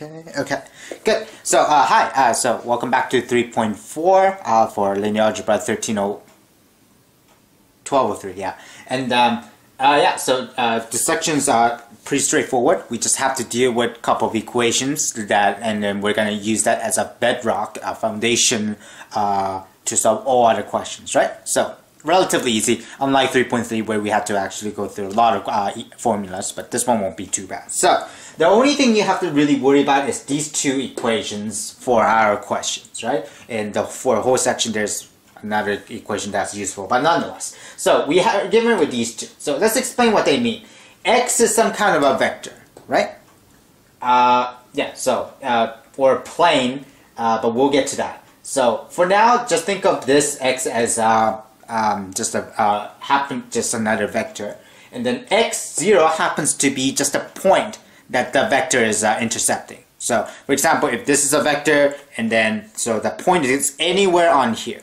Okay, good. So, hi. So, welcome back to 3.4 for Linear Algebra 1203, yeah. And, yeah, so the sections are pretty straightforward. We just have to deal with a couple of equations, and then we're going to use that as a bedrock, a foundation to solve all other questions, right? So, relatively easy, unlike 3.3 where we have to actually go through a lot of formulas, but this one won't be too bad. So, the only thing you have to really worry about is these two equations for our questions, right? And for a whole section, there's another equation that's useful, but nonetheless. So, we are given with these two. So, let's explain what they mean. X is some kind of a vector, right? Yeah, so, or a plane, but we'll get to that. So, for now, just think of this X as just another vector, and then x0 happens to be just a point that the vector is intercepting. So, for example, if this is a vector, and then so the point is anywhere on here,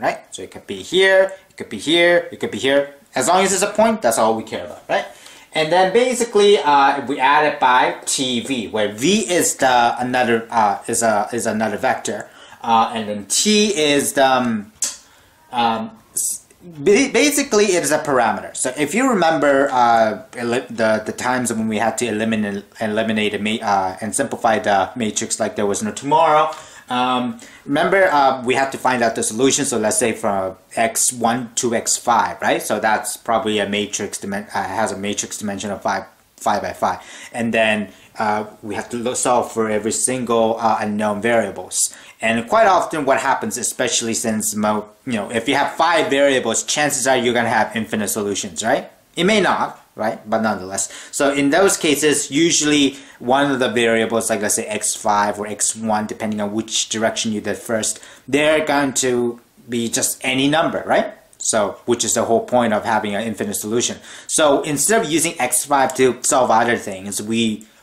right? So it could be here, it could be here, it could be here. As long as it's a point, that's all we care about, right? And then basically, we add it by tv, where v is the another vector, and then t is the basically it is a parameter. So if you remember the times when we had to eliminate and simplify the matrix like there was no tomorrow, remember we had to find out the solution. So let's say from x1 to x5, right? So that's probably a matrix has a matrix dimension of 5 by 5, and then we have to solve for every single unknown variables. And quite often what happens, especially since, if you have 5 variables, chances are you're going to have infinite solutions, right? It may not, right? But nonetheless. So in those cases, usually one of the variables, like let's say x5 or x1, depending on which direction you did first, they're going to be just any number, right? So, which is the whole point of having an infinite solution. So instead of using x5 to solve other things,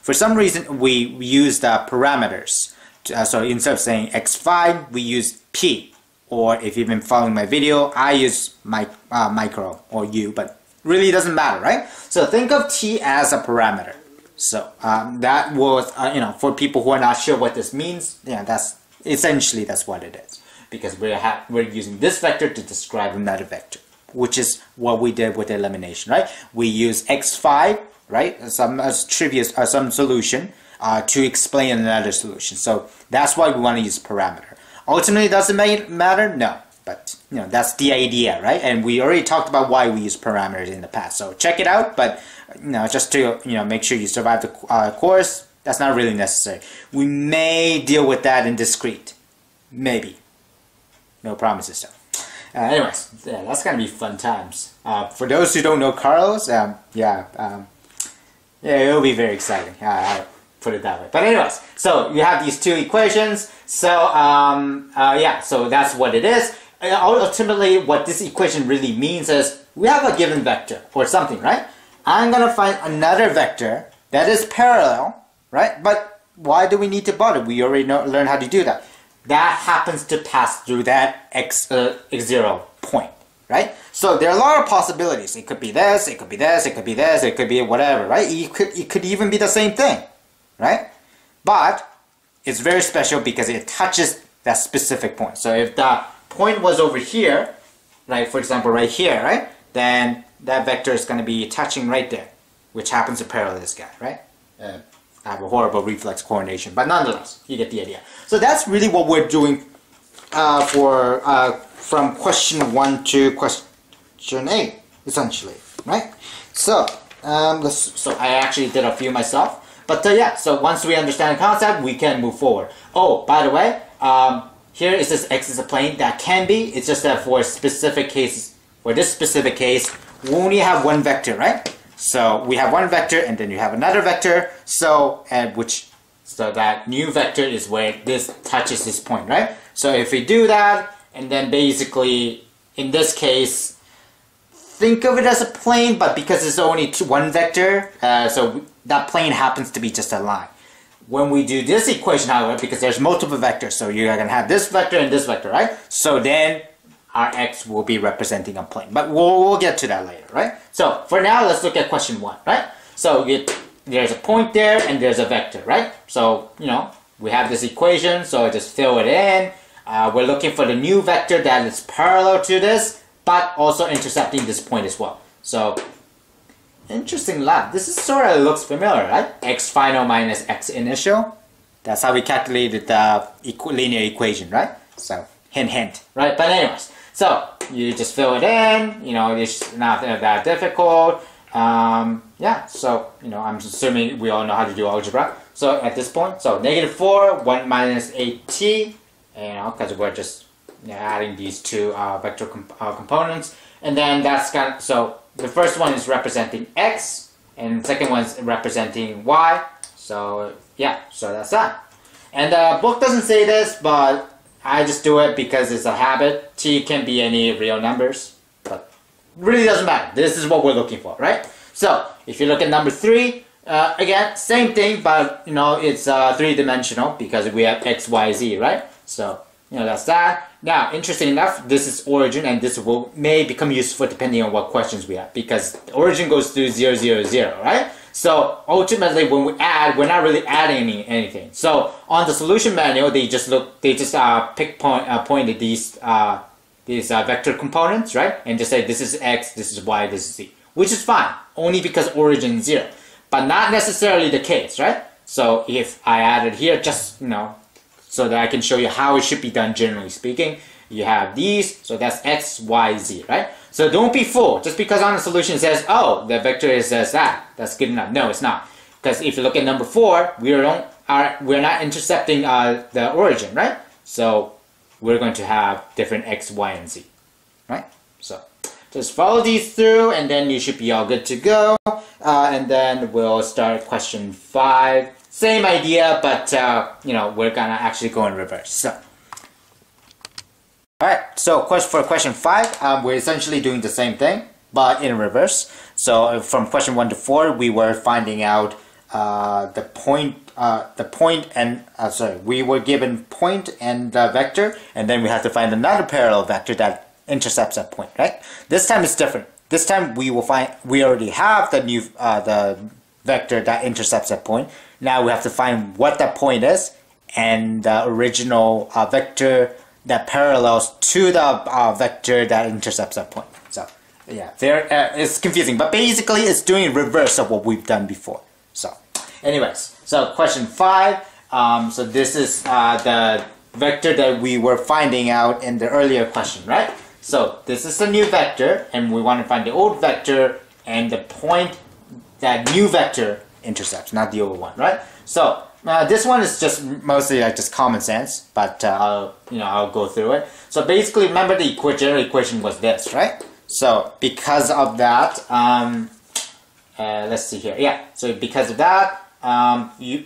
for some reason, we use the parameters. So instead of saying x5, we use p. Or if you've been following my video, I use micro or u, but really doesn't matter, right? So think of t as a parameter. So that was, for people who are not sure what this means, yeah, that's essentially what it is. Because we're using this vector to describe another vector, which is what we did with elimination, right? We use x5. Right, some solution to explain another solution. So that's why we want to use parameter. Ultimately, does it matter? No, but that's the idea, right? And we already talked about why we use parameters in the past. So check it out, but just to make sure you survive the course. That's not really necessary. We may deal with that in discrete, maybe. No promises though. Anyways, yeah, that's gonna be fun times. For those who don't know Carlos, yeah, it'll be very exciting. I'll put it that way. But anyways, so you have these two equations. So yeah, so that's what it is. And ultimately, what this equation really means is we have a given vector or something, right? I'm gonna find another vector that is parallel, right? But why do we need to bother? We already learned how to do that. That happens to pass through that x0 point, right? So there are a lot of possibilities. It could be this, it could be this, it could be this, it could be whatever, right? It could even be the same thing, right? But it's very special because it touches that specific point. So if the point was over here, like for example right here, right? Then that vector is going to be touching right there, which happens to parallel this guy, right? I have a horrible reflex coordination, but nonetheless, you get the idea. So that's really what we're doing from question 1 to question 8, essentially, right? So, I actually did a few myself. But yeah, so once we understand the concept, we can move forward. Oh, by the way, here is this x is a plane. That can be. It's just that for specific cases, for this specific case, we only have one vector, right? So we have one vector, and then you have another vector. So so that new vector is where this touches this point, right? So if we do that, and then basically in this case, think of it as a plane, but because it's only one vector, so that plane happens to be just a line. When we do this equation, however, because there's multiple vectors, so you're gonna have this vector and this vector, right? So then our x will be representing a plane, but we'll get to that later, right? So for now, let's look at question 1, right? So there's a point there and there's a vector, right? So, you know, we have this equation, so I just fill it in. We're looking for the new vector that is parallel to this, but also intercepting this point as well. So, interesting lab. This is sort of looks familiar, right? X final minus X initial. That's how we calculated the linear equation, right? So, hint, hint, right? But anyways, so you just fill it in. You know, it's not that difficult. Yeah, so, you know, I'm assuming we all know how to do algebra. So at this point, so -4, 1 minus 8t, you know, because we're just adding these two vector components. And then that's got, so the first one is representing x, and the second one is representing y. So yeah, so that's that. And the book doesn't say this, but I just do it because it's a habit. T can be any real numbers, but really doesn't matter. This is what we're looking for, right? So if you look at number 3, again, same thing, but you know, it's three-dimensional because we have x, y, z, right? So, you know, that's that. Now, interesting enough, this is origin, and this will may become useful depending on what questions we have, because origin goes through 0, 0, 0, right? So ultimately, when we add, we're not really adding anything. So on the solution manual, they just look, they just pointed these vector components, right, and just say this is x, this is y, this is z, which is fine, only because origin is 0, but not necessarily the case, right? So if I added here, just you know, so that I can show you how it should be done generally speaking. You have these, so that's x, y, z, right? So don't be fooled. Just because on the solution says, oh, the vector says that, that's good enough. No, it's not. Because if you look at number 4, we're not intercepting the origin, right? So we're going to have different x, y, and z, right? So just follow these through, and then you should be all good to go. And then we'll start question 5. Same idea, but you know, we're gonna actually go in reverse. So. Alright, so for question 5, we're essentially doing the same thing, but in reverse. So from question 1 to 4, we were finding out we were given point and vector, and then we have to find another parallel vector that intercepts that point, right? This time it's different. This time we already have the new the vector that intercepts that point. Now we have to find what that point is, and the original vector that parallels to the vector that intercepts that point. So yeah, it's confusing, but basically it's doing reverse of what we've done before. So anyways, so question 5, so this is the vector that we were finding out in the earlier question, right? So this is the new vector, and we want to find the old vector and the point that new vector intercepts, not the old one, right? So this one is just mostly like just common sense, but I'll go through it. So basically, remember the general equation was this, right? So because of that, let's see here. Yeah. So because of that, you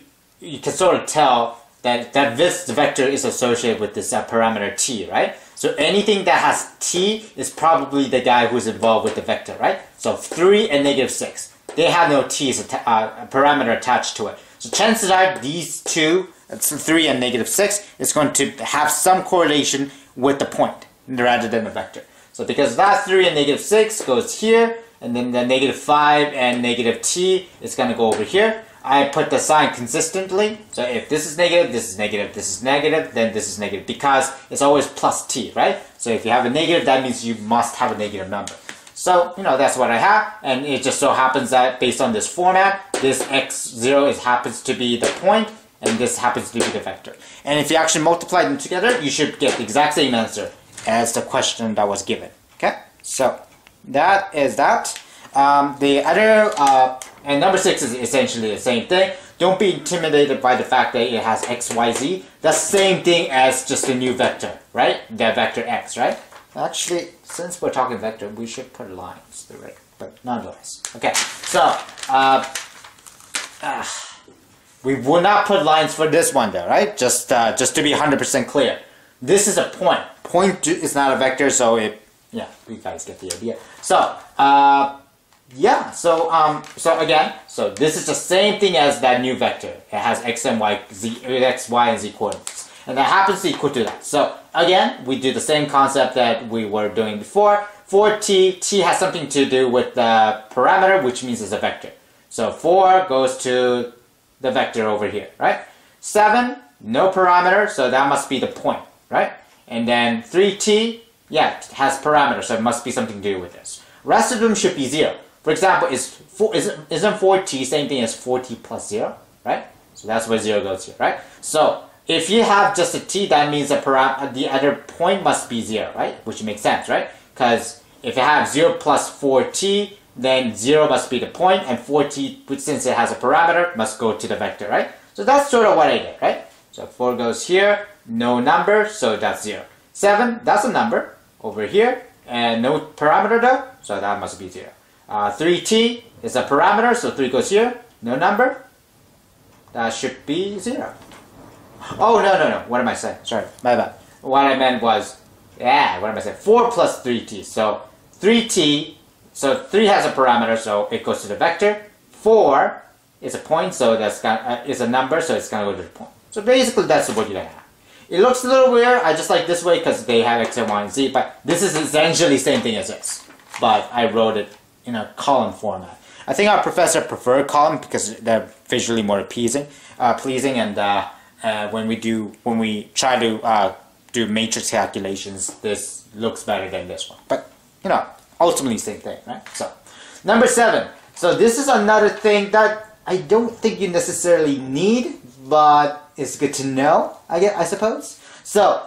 can sort of tell that this vector is associated with this parameter t, right? So anything that has t is probably the guy who's involved with the vector, right? So 3 and -6, they have no t as a parameter attached to it. So chances are these two, 3 and -6, is going to have some correlation with the point rather than the vector. So because that 3 and -6 goes here, and then the -5 and -t is going to go over here. I put the sign consistently. So if this is negative, this is negative, this is negative, then this is negative, because it's always plus t, right? So if you have a negative, that means you must have a negative number. So, you know, that's what I have, and it just so happens that based on this format, this x0 happens to be the point, and this happens to be the vector. And if you actually multiply them together, you should get the exact same answer as the question that was given, okay? So, that is that. The other, and number 6 is essentially the same thing. Don't be intimidated by the fact that it has x, y, z. The same thing as just the new vector, right? The vector x, right? Actually, since we're talking vector, we should put lines through it, but nonetheless. Okay, so we will not put lines for this one, though, right? Just to be 100% clear, this is a point. Point is not a vector, so yeah, you guys get the idea. So yeah, so so this is the same thing as that new vector. It has x and y, z, x, y, and z coordinates. And that happens to equal to that. So again, we do the same concept that we were doing before. For t, t has something to do with the parameter, which means it's a vector. So 4 goes to the vector over here, right? 7, no parameter, so that must be the point, right? And then 3t, yeah, it has parameters, so it must be something to do with this. Rest of them should be 0. For example, isn't 4t same thing as 4t plus 0, right? So that's where 0 goes here, right? So if you have just a t, that means the other point must be 0, right? Which makes sense, right? Because if you have 0 plus 4t, then 0 must be the point, and 4t, which since it has a parameter, must go to the vector, right? So that's sort of what I did, right? So 4 goes here, no number, so that's 0. 7, that's a number, over here, and no parameter though, so that must be 0. 3t is a parameter, so 3 goes here, no number, that should be 0. Oh, no, what am I saying? Sorry, my bad. What I meant was, what am I saying? 4 plus 3t, so 3t, so 3 has a parameter, so it goes to the vector. 4 is a point, so that's is a number, so it's going to go to the point. So basically, that's what you're going to have. It looks a little weird, I just like this way because they have x and y and z, but this is essentially the same thing as this. But I wrote it in a column format. I think our professor preferred column because they're visually more pleasing, and when we try to do matrix calculations, this looks better than this one. But, you know, ultimately same thing, right? So, number 7. So this is another thing that I don't think you necessarily need, but it's good to know, I suppose. So,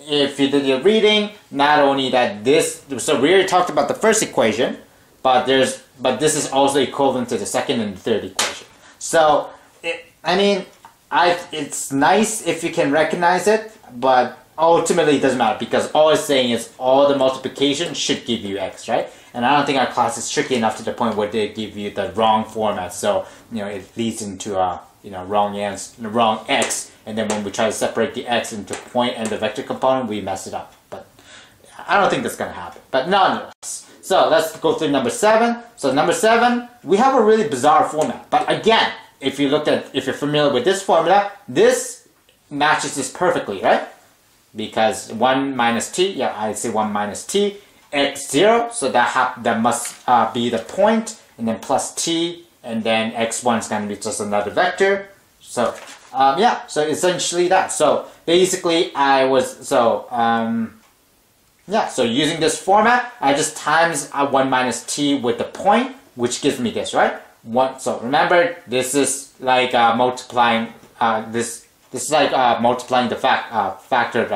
if you did your reading, not only that this, so we already talked about the first equation, but this is also equivalent to the second and the third equation. So, it's nice if you can recognize it, but ultimately it doesn't matter because all it's saying is all the multiplication should give you x, right? And I don't think our class is tricky enough to the point where they give you the wrong format, so you know it leads into a wrong x, and then when we try to separate the x into point and the vector component, we mess it up. But I don't think that's gonna happen. But nonetheless. So let's go through number 7. So number 7, we have a really bizarre format. But again, if you're familiar with this formula, this matches this perfectly, right? Because 1 minus t, yeah, I say 1 minus t, x 0, so that must be the point, and then plus t, and then x1 is going to be just another vector. So, yeah, so essentially that. So basically so using this format, I just times 1 minus t with the point, which gives me this, right? So remember, this is like multiplying this is like multiplying the factored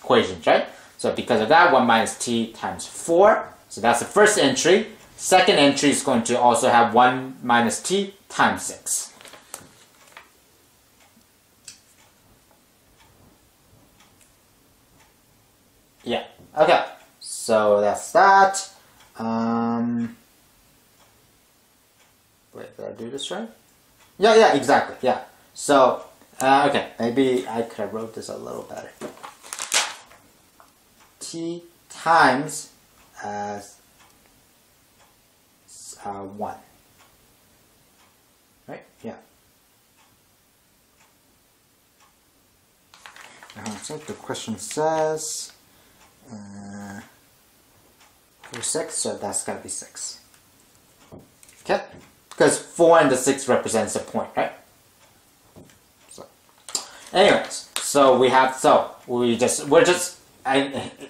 equations, right? So because of that, 1 minus t times 4. So that's the first entry. Second entry is going to also have 1 minus t times 6. Yeah, okay. So that's that. Wait, did I do this right? Yeah, exactly, yeah. So, okay, maybe I could have wrote this a little better. T times 1. Right? Yeah. So the question says 6, so that's got to be 6. Okay? Because 4 and the 6 represents a point, right? So, anyways, so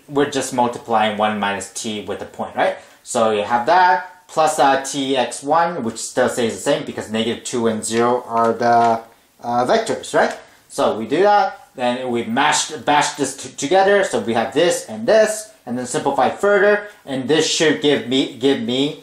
we're just multiplying 1 minus t with a point, right? So you have that plus tx1, which still stays the same because negative 2 and 0 are the vectors, right? So we do that, then we bash this together, so we have this, and then simplify further, and this should give me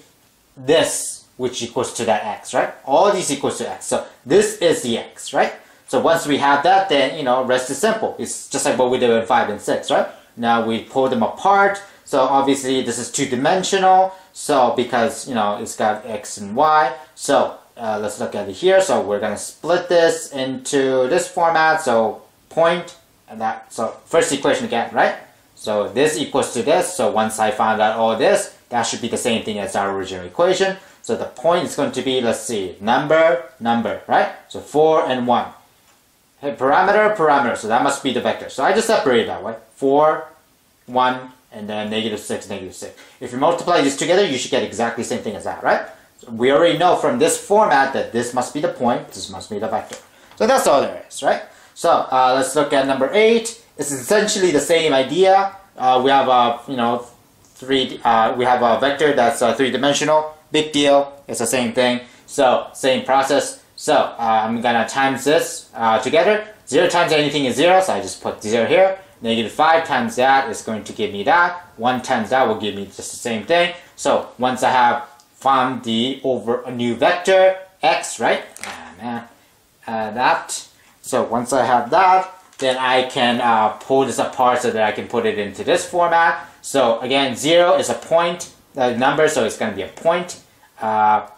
this, which equals to that x, right? All these equals to x. So this is the x, right? So once we have that, then, you know, rest is simple. It's just like what we did with 5 and 6, right? Now we pull them apart. So obviously this is two-dimensional. So because, you know, it's got x and y. So let's look at it here. So we're going to split this into this format. So point and that. So first equation again, right? So this equals to this. So once I found out all this, that should be the same thing as our original equation. So the point is going to be, let's see, number, right? So 4 and 1. Hey, parameter, so that must be the vector. So I just separate it that way. 4, 1, and then negative 6, negative 6. If you multiply these together, you should get exactly the same thing as that, right? we already know from this format that this must be the point, this must be the vector. So that's all there is, right? So let's look at number 8. It's essentially the same idea. We have a we have a vector that's three-dimensional. Big deal. It's the same thing. So same process. So I'm gonna times this together. 0 times anything is 0, so I just put 0 here. -5 times that is going to give me that. 1 times that will give me just the same thing. So once I have found the a new vector x, right? So once I have that, then I can pull this apart so that I can put it into this format. So again, 0 is a point, a number, so it's going to be a point.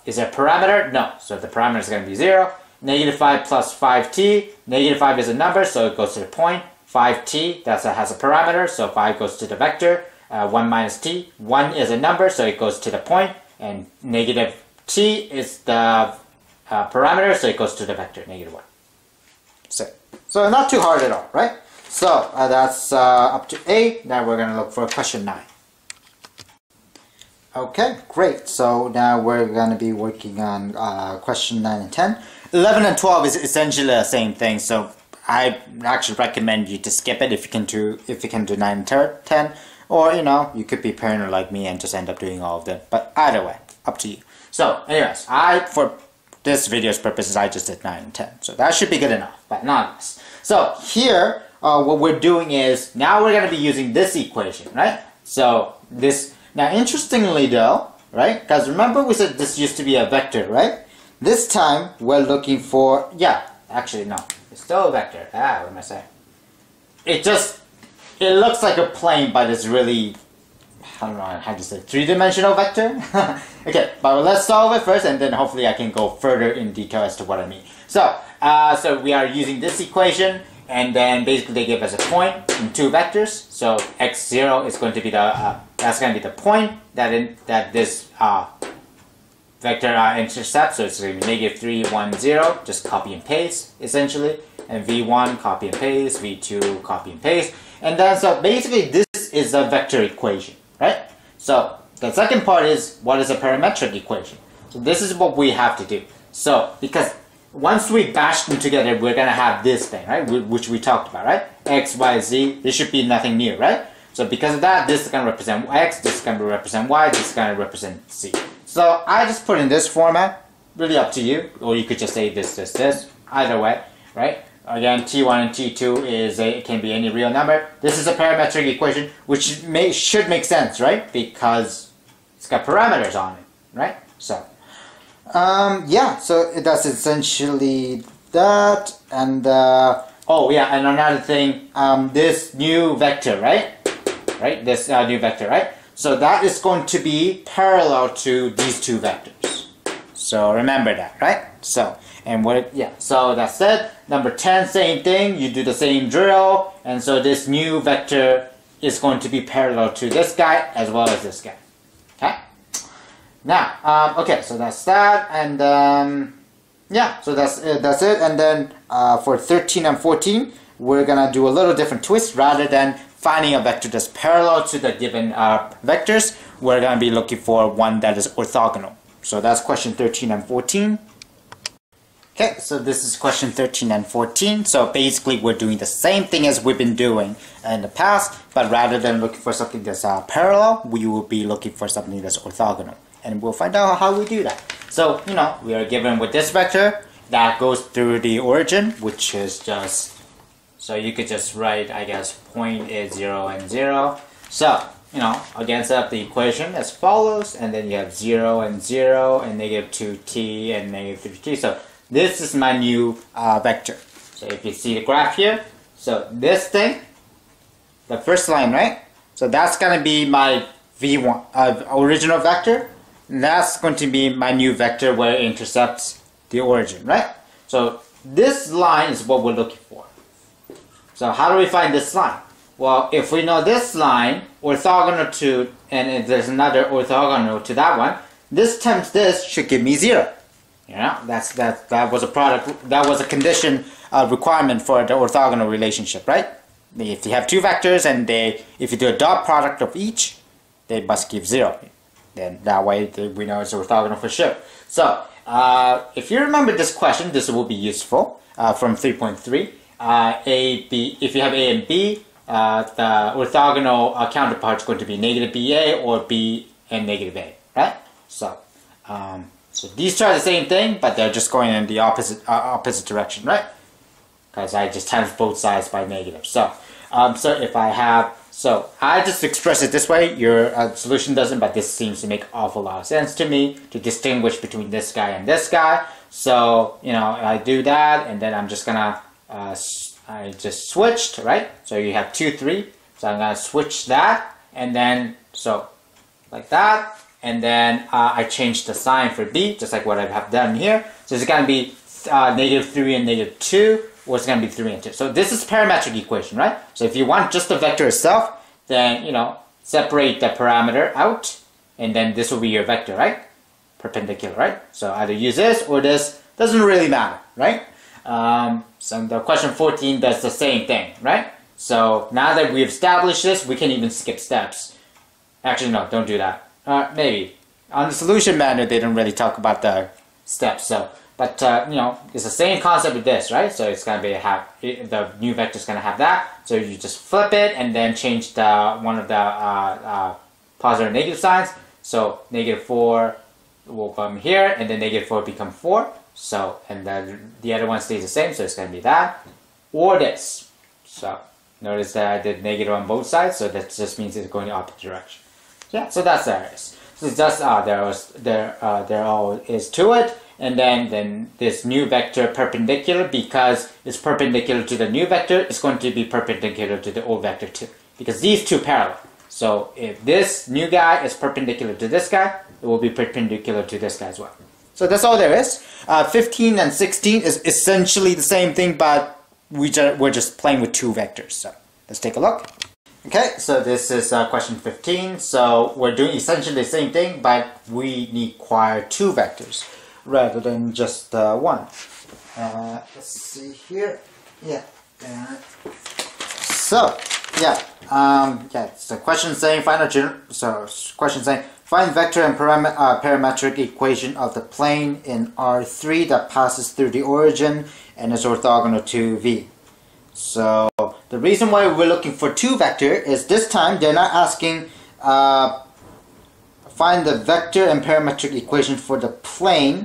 Is there a parameter? No. So the parameter is going to be 0. -5 plus 5t. -5 is a number, so it goes to the point. 5t, that has a parameter, so 5 goes to the vector. 1 minus t. 1 is a number, so it goes to the point. And -t is the parameter, so it goes to the vector, -1. So not too hard at all, right? So that's up to 8. Now we're going to look for question 9. Okay, great. So now we're going to be working on question 9 and 10. 11 and 12 is essentially the same thing, so I actually recommend you to skip it if you can do 9 and 10. Or, you know, you could be paranoid like me and just end up doing all of them. But either way, up to you. So anyways, for this video's purposes, I just did 9 and 10. So that should be good enough, but not less. So here, what we're doing is, now we're going to be using this equation, right? So this, now interestingly though, right? Because remember we said this used to be a vector, right? This time, we're looking for, it's still a vector. What am I saying? It looks like a plane, but it's really, three-dimensional vector? Okay, but let's solve it first, and then hopefully I can go further in detail as to what I mean. So, so we are using this equation, and then basically they give us a point in two vectors. So x0 is going to be the, that's going to be the point that, this vector intercepts. So it's going to be -3, 1, 0, just copy and paste, essentially. And v1, copy and paste, v2, copy and paste. And then, so basically this is a vector equation, right? So the second part is, what is a parametric equation? So this is what we have to do. So because once we bash them together, we're going to have this thing, right? Which we talked about, right? X, Y, Z, this should be nothing new, right? So because of that, this is going to represent X, this is going to represent Y, this is going to represent Z. So I just put in this format, really up to you, or you could just say this, this, this, either way, right? Again, t1 and t2 is it can be any real number. This is a parametric equation, which should make sense, right? Because it's got parameters on it, right? So, yeah, so that's essentially that. And, oh yeah, and another thing, this new vector, right? This new vector, right? So that is going to be parallel to these two vectors. So remember that, right? So, so that's it. Number 10, same thing, you do the same drill, and so this new vector is going to be parallel to this guy as well as this guy. Okay? Now, okay, so that's that, and yeah, so that's it, and then for 13 and 14, we're gonna do a little different twist. Rather than finding a vector that's parallel to the given vectors, we're gonna be looking for one that is orthogonal. So that's question 13 and 14. Okay, so this is question 13 and 14. So basically we're doing the same thing as we've been doing in the past, but rather than looking for something that's parallel, we will be looking for something that's orthogonal. And we'll find out how we do that. So, you know, we are given with this vector that goes through the origin, which is just, so you could just write, I guess, point is 0 and 0. So, you know, again, set up the equation as follows, and then you have 0 and 0 and -2t and -3t. So this is my new vector. So if you see the graph here, so this thing, the first line, right? So that's going to be my v1, original vector. And that's going to be my new vector where it intercepts the origin, right? So this line is what we're looking for. So how do we find this line? Well, if we know this line, orthogonal to, and if there's another orthogonal to that one, this times this should give me 0. You know, that was a product, that was a condition requirement for the orthogonal relationship, right? If you have two vectors and if you do a dot product of each, they must give 0. Then that way we know it's orthogonal for sure. So if you remember this question, this will be useful from 3.3. If you have A and B, the orthogonal counterpart is going to be negative BA or B and negative A, right? So, so these try the same thing, but they're just going in the opposite direction, right? Because I just times both sides by negative. So, so I just express it this way. Your solution doesn't, but this seems to make an awful lot of sense to me to distinguish between this guy and this guy. So, you know, I do that, and then I'm just gonna, I just switched, right? So you have 2, 3. So I'm gonna switch that, and then so like that, and then I change the sign for B, just like what I have done here. So it's gonna be -3 and -2. Or it's going to be 3 and 2. So this is parametric equation, right? So if you want just the vector itself, then, you know, separate the parameter out, and then this will be your vector, right? Perpendicular, right? So either use this or this. Doesn't really matter, right? So the question 14 does the same thing, right? So now that we've established this, we can even skip steps. Actually, no, don't do that. Maybe. On the solution manual, they don't really talk about the steps, so... But, you know, it's the same concept with this, right? So it's going to be the new vector is going to have that. So you just flip it and then change the one of the positive and negative signs. So -4 will come here, and then -4 become 4. So, and then the other one stays the same. So it's going to be that or this. So notice that I did negative on both sides. So that just means it's going the opposite direction. Yeah, so that's there is. So that's there all is to it. And then this new vector perpendicular, because it's perpendicular to the new vector, it's going to be perpendicular to the old vector too, because these two parallel. So if this new guy is perpendicular to this guy, it will be perpendicular to this guy as well. So that's all there is. 15 and 16 is essentially the same thing, but we're just playing with two vectors. So let's take a look. Okay, so this is question 15. So we're doing essentially the same thing, but we require two vectors rather than just one. Let's see here. Yeah. So yeah. So question saying find vector and parametric equation of the plane in R3 that passes through the origin and is orthogonal to V. So the reason why we're looking for two vector is this time they're not asking find the vector and parametric equation for the plane,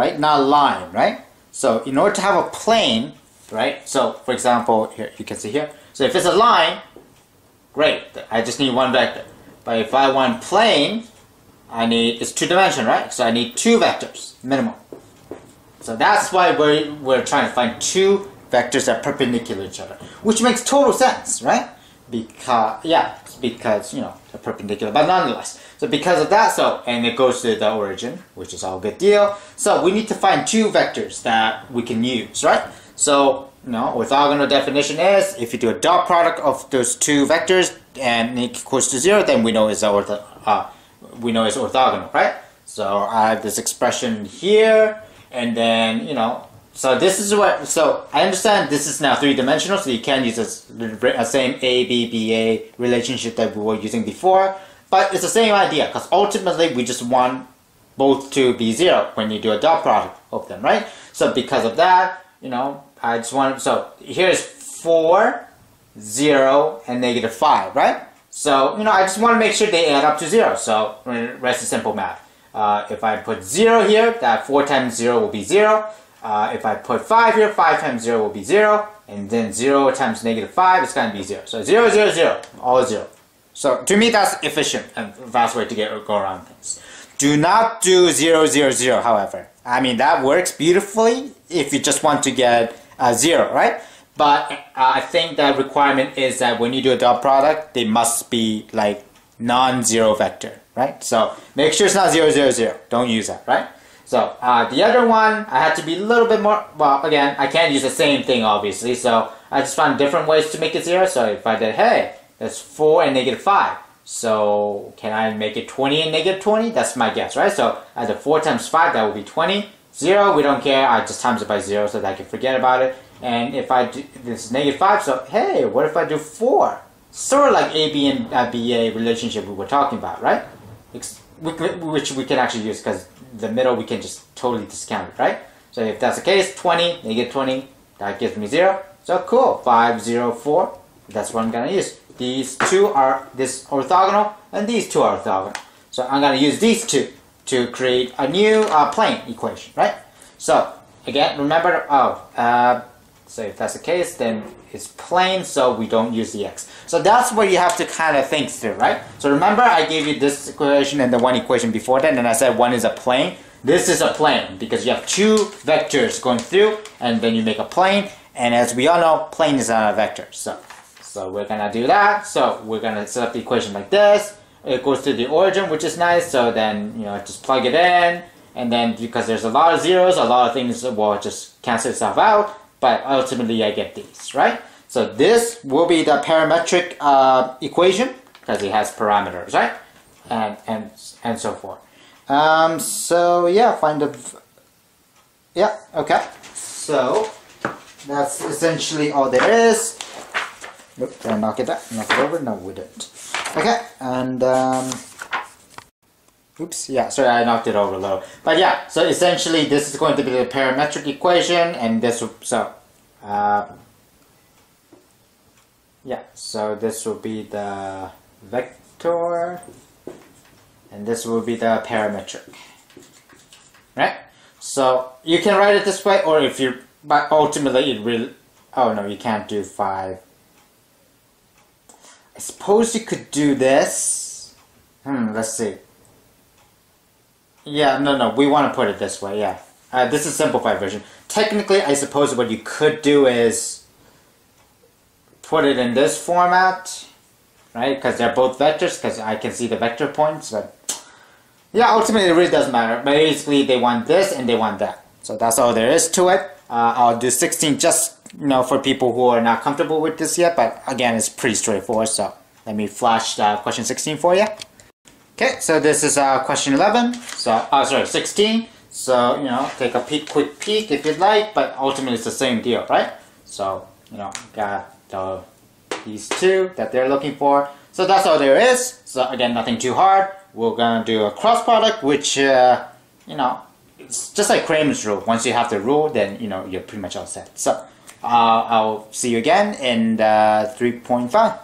right? Not line, right? So in order to have a plane, right? So for example, here you can see here. So if it's a line, great. I just need one vector. But if I want plane, I need, it's two-dimensional, right? So I need two vectors, minimum. So that's why we're trying to find two vectors that are perpendicular to each other, which makes total sense, right? Because, yeah, because, you know, they're perpendicular, but nonetheless. So because of that, so, and it goes to the origin, which is all a good deal. So we need to find two vectors that we can use, right? So, you know, orthogonal definition is, if you do a dot product of those two vectors and it equals to 0, then we know it's orthogonal, right? So I have this expression here, and then, you know, so this is what, so I understand this is now three-dimensional, so you can use the same A, B, B, A relationship that we were using before, but it's the same idea, because ultimately we just want both to be 0 when you do a dot product of them, right? So because of that, you know, I just want, so here's 4, 0, and -5, right? So, you know, I just want to make sure they add up to 0, so rest is simple math. If I put 0 here, that 4 times 0 will be 0. If I put 5 here, 5 times 0 will be 0, and then 0 times -5 is going to be 0. So 0, 0, 0, all 0. So to me, that's efficient and fast way to go around things. Do not do 0, 0, 0, however. I mean, that works beautifully if you just want to get 0, right? But I think the requirement is that when you do a dot product, they must be like non-zero vector, right? So make sure it's not 0, 0, 0. Don't use that, right? So the other one, I had to be a little bit more, well, again, I can't use the same thing, obviously. So I just found different ways to make it 0. So if I did, hey, that's 4 and -5. So can I make it 20 and -20? That's my guess, right? So I did 4 times 5, that would be 20. 0, we don't care. I just times it by 0 so that I can forget about it. And if I do, this is -5, so hey, what if I do 4? Sort of like A, B, and BA relationship we were talking about, right? which we can actually use because the middle we can just totally discount it, right? So if that's the case, 20, negative 20, that gives me 0. So cool, 5, 0, 4, that's what I'm going to use. These two are this orthogonal and these two are orthogonal. So I'm going to use these two to create a new plane equation, right? So again, remember, so if that's the case, then it's plane, so we don't use the x. So that's what you have to kind of think through, right? So remember, I gave you this equation and the one equation before that, and I said one is a plane. This is a plane because you have two vectors going through, and then you make a plane. And as we all know, plane is not a vector. So we're gonna do that. So we're gonna set up the equation like this. It goes through the origin, which is nice. So then, you know, just plug it in, and then because there's a lot of zeros, a lot of things will just cancel itself out. But ultimately I get these, right? So this will be the parametric equation because it has parameters, right? And so forth. So yeah, okay. So that's essentially all there is. Oops, did I knock it out? Knock it over? No, we didn't. Okay, and oops, yeah, sorry, I knocked it over a little. But yeah, so essentially this is going to be the parametric equation, and this will, so, yeah, so this will be the vector, and this will be the parametric, right? So you can write it this way, or if you, but ultimately it really, oh no, you can't do 5. I suppose you could do this, let's see. Yeah, no, we want to put it this way, yeah. This is simplified version. Technically, I suppose what you could do is put it in this format, right? Because they're both vectors, because I can see the vector points, but yeah, ultimately it really doesn't matter. Basically, they want this and they want that. So that's all there is to it. I'll do 16 just, you know, for people who are not comfortable with this yet, but again, it's pretty straightforward, so let me flash question 16 for you. Okay, so this is question 11, so, sorry, 16, so, you know, take a quick peek if you'd like, but ultimately it's the same deal, right? So, you know, got these two that they're looking for, so that's all there is, so again, nothing too hard. We're gonna do a cross product, which, you know, it's just like Cramer's rule. Once you have the rule, then, you know, you're pretty much all set. So, I'll see you again in 3.5.